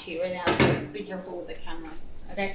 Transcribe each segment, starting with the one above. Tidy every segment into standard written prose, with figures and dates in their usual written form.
at you right now, so be careful with the camera, okay?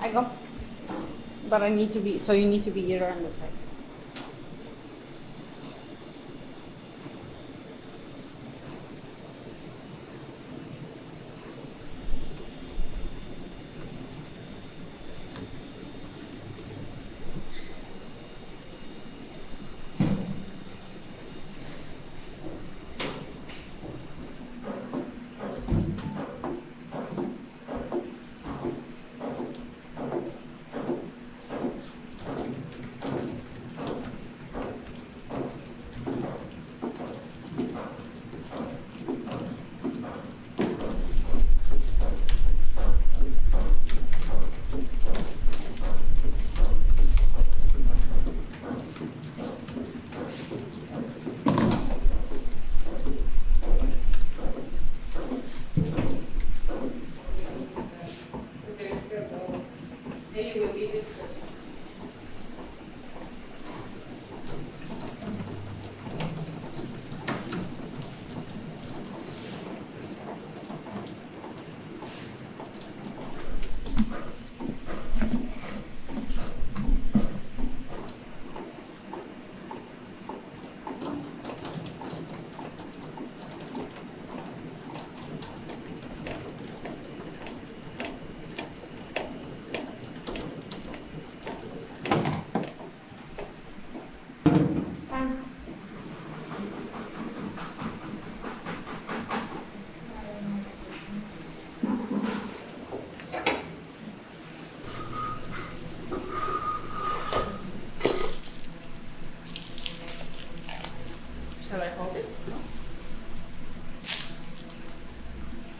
I go, but I need to be, so you need to be here on the side.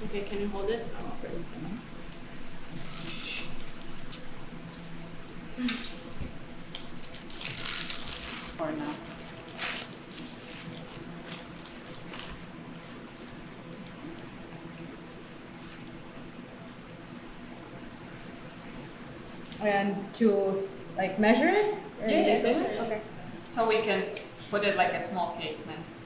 Okay, can you hold it? I'm afraid it's gonna. Or not. And to like measure it? Yeah, measure it. Okay. So we can put it like a small cake then.